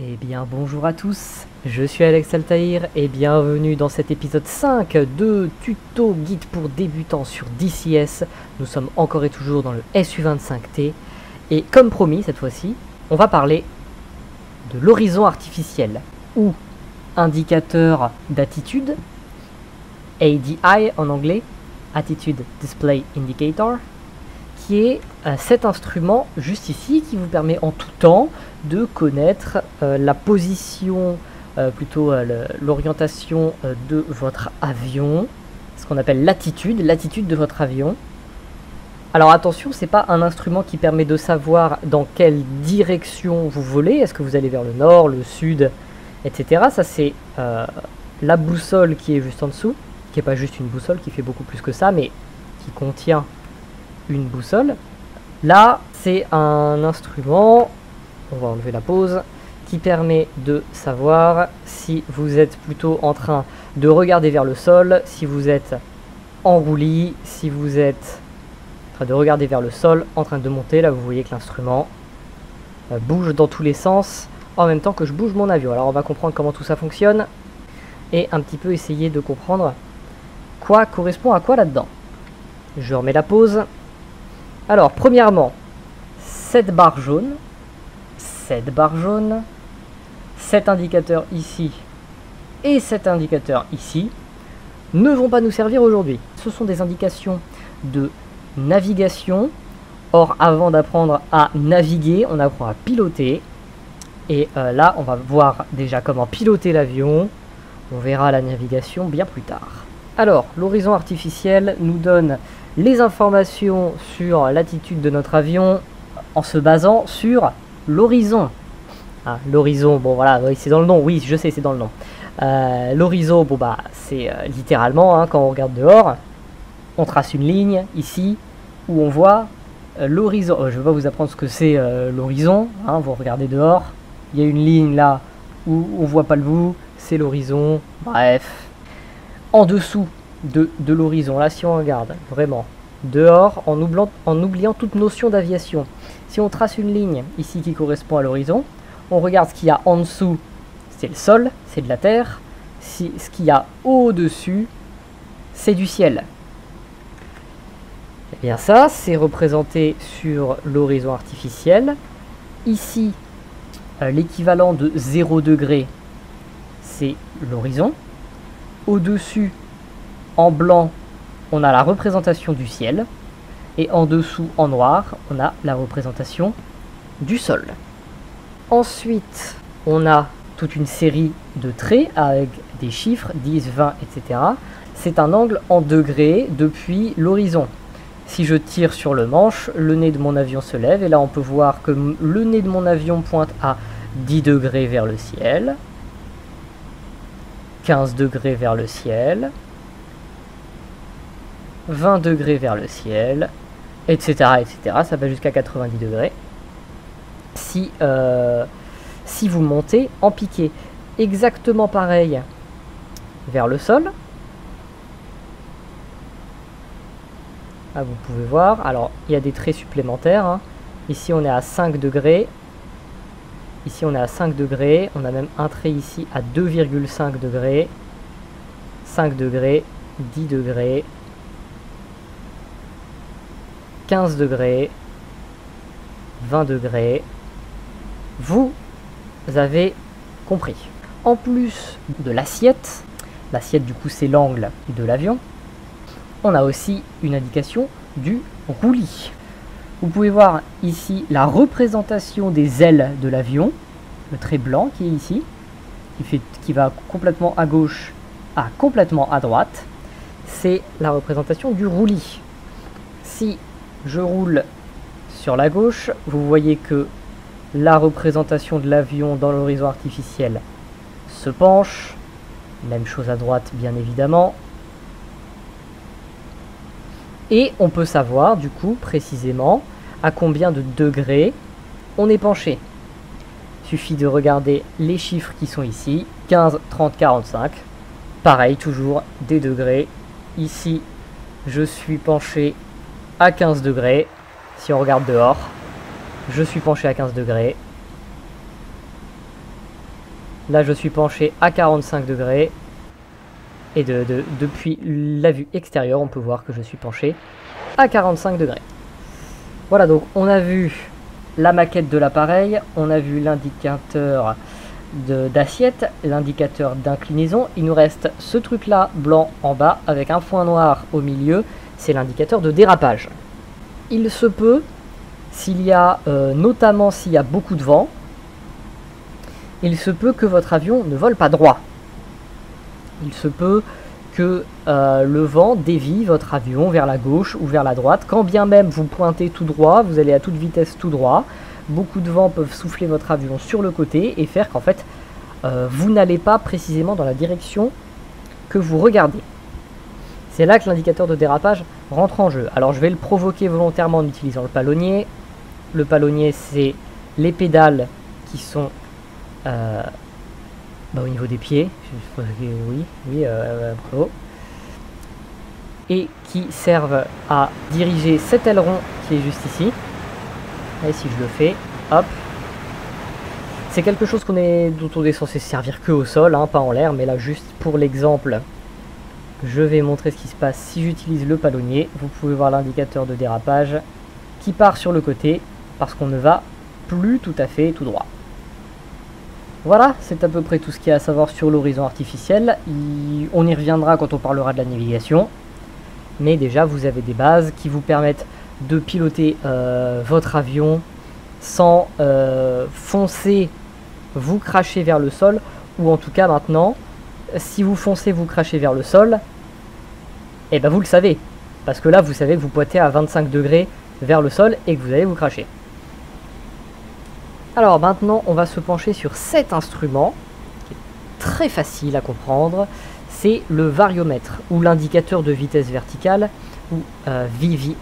Eh bien bonjour à tous, je suis Alex Altaïr et bienvenue dans cet épisode 5 de Tuto Guide pour débutants sur DCS. Nous sommes encore et toujours dans le SU-25T et comme promis cette fois-ci, on va parler de l'horizon artificiel ou indicateur d'attitude, ADI en anglais, Attitude Display Indicator, qui est cet instrument juste ici qui vous permet en tout temps de connaître la position, l'orientation de votre avion, ce qu'on appelle l'attitude de votre avion. Alors attention, c'est pas un instrument qui permet de savoir dans quelle direction vous volez, est-ce que vous allez vers le nord, le sud, etc. Ça c'est la boussole qui est juste en dessous, qui n'est pas juste une boussole, qui fait beaucoup plus que ça, mais qui contient une boussole. Là, c'est un instrument, on va enlever la pause, qui permet de savoir si vous êtes plutôt en train de regarder vers le sol, si vous êtes en roulis, si vous êtes en train de regarder vers le sol, en train de monter. Là, vous voyez que l'instrument bouge dans tous les sens en même temps que je bouge mon avion. Alors, on va comprendre comment tout ça fonctionne et un petit peu essayer de comprendre quoi correspond à quoi là-dedans. Je remets la pause. Alors, premièrement, cette barre jaune, cet indicateur ici et cet indicateur ici ne vont pas nous servir aujourd'hui. Ce sont des indications de navigation. Or, avant d'apprendre à naviguer, on apprend à piloter. Et là, on va voir déjà comment piloter l'avion. On verra la navigation bien plus tard. Alors, l'horizon artificiel nous donne les informations sur l'attitude de notre avion en se basant sur l'horizon. Ah, l'horizon, bon voilà, c'est dans le nom, oui je sais c'est dans le nom. L'horizon, bon bah c'est littéralement, hein, quand on regarde dehors, on trace une ligne ici où on voit l'horizon. Je ne vais pas vous apprendre ce que c'est l'horizon, hein, vous regardez dehors, il y a une ligne là où on voit pas le bout, c'est l'horizon, bref. En dessous de l'horizon, là si on regarde vraiment dehors en oubliant toute notion d'aviation, si on trace une ligne ici qui correspond à l'horizon, on regarde ce qu'il y a en dessous, c'est le sol, c'est de la terre, si, ce qu'il y a au-dessus, c'est du ciel. Et bien ça, c'est représenté sur l'horizon artificiel. Ici, l'équivalent de 0 degré, c'est l'horizon. Au-dessus, en blanc, on a la représentation du ciel. Et en dessous, en noir, on a la représentation du sol. Ensuite, on a toute une série de traits avec des chiffres, 10, 20, etc. C'est un angle en degrés depuis l'horizon. Si je tire sur le manche, le nez de mon avion se lève. Et là, on peut voir que le nez de mon avion pointe à 10 degrés vers le ciel. 15 degrés vers le ciel, 20 degrés vers le ciel, etc. etc. Ça va jusqu'à 90 degrés. Si vous montez en piqué, exactement pareil vers le sol. Ah, vous pouvez voir, alors il y a des traits supplémentaires, hein. Ici on est à 5 degrés. Ici on est à 5 degrés, on a même un trait ici à 2,5 degrés, 5 degrés, 10 degrés, 15 degrés, 20 degrés. Vous avez compris. En plus de l'assiette, l'assiette du coup c'est l'angle de l'avion, on a aussi une indication du roulis. Vous pouvez voir ici la représentation des ailes de l'avion, le trait blanc qui est ici, qui va complètement à gauche à complètement à droite. C'est la représentation du roulis. Si je roule sur la gauche, vous voyez que la représentation de l'avion dans l'horizon artificiel se penche. Même chose à droite, bien évidemment. Et on peut savoir, du coup, précisément, à combien de degrés on est penché. Il suffit de regarder les chiffres qui sont ici. 15, 30, 45. Pareil, toujours des degrés. Ici, je suis penché à 15 degrés. Si on regarde dehors, je suis penché à 15 degrés. Là, je suis penché à 45 degrés. Et depuis la vue extérieure, on peut voir que je suis penché à 45 degrés. Voilà, donc on a vu la maquette de l'appareil, on a vu l'indicateur d'assiette, l'indicateur d'inclinaison. Il nous reste ce truc-là blanc en bas avec un point noir au milieu, c'est l'indicateur de dérapage. Il se peut, s'il y a, notamment s'il y a beaucoup de vent, il se peut que votre avion ne vole pas droit. Il se peut que le vent dévie votre avion vers la gauche ou vers la droite. Quand bien même vous pointez tout droit, vous allez à toute vitesse tout droit. Beaucoup de vent peuvent souffler votre avion sur le côté et faire qu'en fait, vous n'allez pas précisément dans la direction que vous regardez. C'est là que l'indicateur de dérapage rentre en jeu. Alors je vais le provoquer volontairement en utilisant le palonnier. Le palonnier, c'est les pédales qui sont... au niveau des pieds, bravo. Et qui servent à diriger cet aileron qui est juste ici. Et si je le fais, hop. C'est quelque chose dont on est censé servir que au sol, hein, pas en l'air, mais là juste pour l'exemple, je vais montrer ce qui se passe si j'utilise le palonnier. Vous pouvez voir l'indicateur de dérapage qui part sur le côté parce qu'on ne va plus tout à fait tout droit. Voilà, c'est à peu près tout ce qu'il y a à savoir sur l'horizon artificiel. On y reviendra quand on parlera de la navigation. Mais déjà, vous avez des bases qui vous permettent de piloter votre avion sans foncer, vous cracher vers le sol. Ou en tout cas, maintenant, si vous foncez, vous crachez vers le sol, eh ben vous le savez. Parce que là, vous savez que vous pointez à 25 degrés vers le sol et que vous allez vous cracher. Alors maintenant, on va se pencher sur cet instrument, qui est très facile à comprendre, c'est le variomètre, ou l'indicateur de vitesse verticale, ou VVI,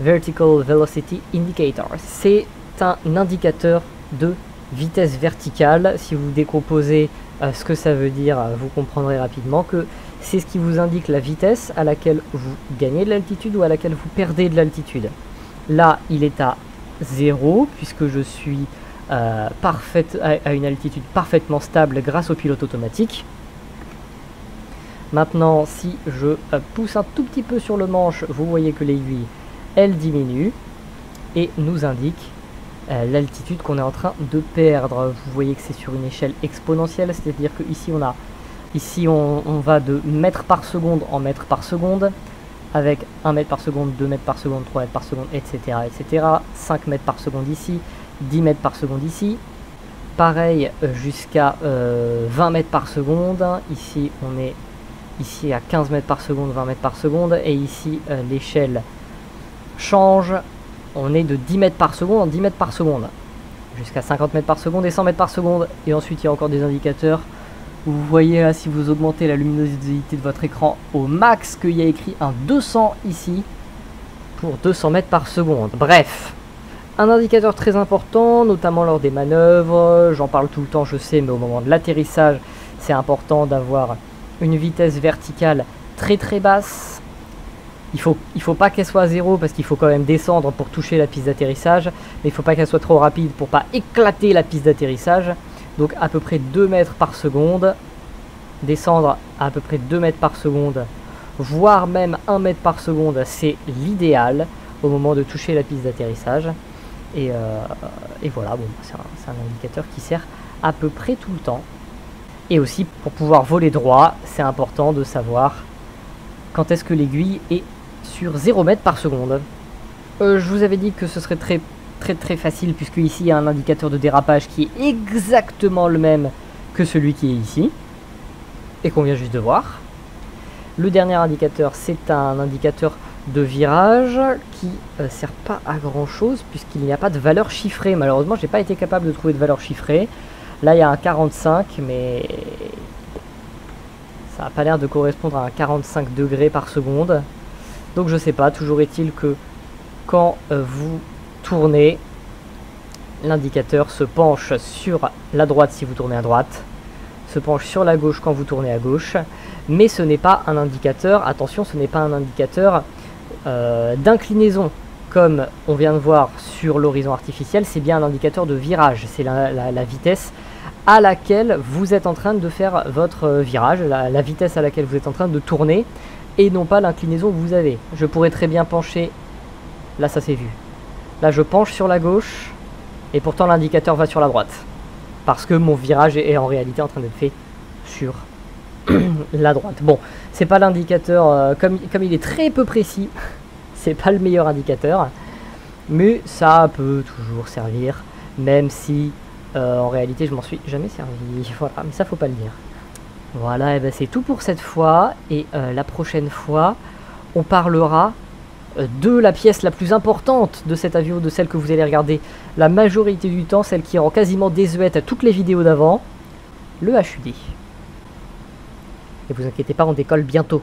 Vertical Velocity Indicator. C'est un indicateur de vitesse verticale. Si vous décomposez ce que ça veut dire, vous comprendrez rapidement que c'est ce qui vous indique la vitesse à laquelle vous gagnez de l'altitude ou à laquelle vous perdez de l'altitude. Là, il est à 0 puisque je suis à une altitude parfaitement stable grâce au pilote automatique. Maintenant, si je pousse un tout petit peu sur le manche, vous voyez que l'aiguille, elle diminue et nous indique l'altitude qu'on est en train de perdre. Vous voyez que c'est sur une échelle exponentielle, c'est-à-dire que ici on va de mètres par seconde en mètres par seconde, avec 1 mètre par seconde, 2 mètres par seconde, 3 mètres par seconde, etc., etc. 5 mètres par seconde ici, 10 mètres par seconde ici. Pareil jusqu'à 20 mètres par seconde. Ici, on est ici à 15 mètres par seconde, 20 mètres par seconde. Et ici, l'échelle change. On est de 10 mètres par seconde en 10 mètres par seconde. Jusqu'à 50 mètres par seconde et 100 mètres par seconde. Et ensuite, il y a encore des indicateurs. Vous voyez là, si vous augmentez la luminosité de votre écran au max, qu'il y a écrit un 200 ici pour 200 mètres par seconde. Bref, un indicateur très important, notamment lors des manœuvres. J'en parle tout le temps, je sais, mais au moment de l'atterrissage, c'est important d'avoir une vitesse verticale très très basse. Il faut pas qu'elle soit à 0 parce qu'il faut quand même descendre pour toucher la piste d'atterrissage. Mais il faut pas qu'elle soit trop rapide pour pas éclater la piste d'atterrissage. Donc à peu près 2 mètres par seconde, descendre à peu près 2 mètres par seconde, voire même 1 mètre par seconde, c'est l'idéal au moment de toucher la piste d'atterrissage. Et voilà, bon, c'est un indicateur qui sert à peu près tout le temps. Et aussi pour pouvoir voler droit, c'est important de savoir quand est-ce que l'aiguille est sur 0 mètre par seconde. Je vous avais dit que ce serait très facile puisque ici il y a un indicateur de dérapage qui est exactement le même que celui qui est ici et qu'on vient juste de voir. Le dernier indicateur, c'est un indicateur de virage qui ne sert pas à grand chose puisqu'il n'y a pas de valeur chiffrée. Malheureusement, j'ai pas été capable de trouver de valeur chiffrée. Là il y a un 45, mais ça n'a pas l'air de correspondre à un 45 degrés par seconde, donc je sais pas. Toujours est-il que quand vous tournez, l'indicateur se penche sur la droite si vous tournez à droite, se penche sur la gauche quand vous tournez à gauche, mais ce n'est pas un indicateur, attention, ce n'est pas un indicateur d'inclinaison, comme on vient de voir sur l'horizon artificiel, c'est bien un indicateur de virage, c'est la vitesse à laquelle vous êtes en train de faire votre virage, la vitesse à laquelle vous êtes en train de tourner, et non pas l'inclinaison que vous avez. Je pourrais très bien pencher, là ça s'est vu, là je penche sur la gauche, et pourtant l'indicateur va sur la droite, parce que mon virage est en réalité en train d'être fait sur la droite. Bon, c'est pas l'indicateur, comme il est très peu précis, c'est pas le meilleur indicateur, mais ça peut toujours servir, même si en réalité je m'en suis jamais servi, voilà, mais ça faut pas le dire. Voilà, et ben c'est tout pour cette fois, et la prochaine fois on parlera de la pièce la plus importante de cet avion, de celle que vous allez regarder la majorité du temps, celle qui rend quasiment désuète à toutes les vidéos d'avant, le HUD. Et vous inquiétez pas, on décolle bientôt.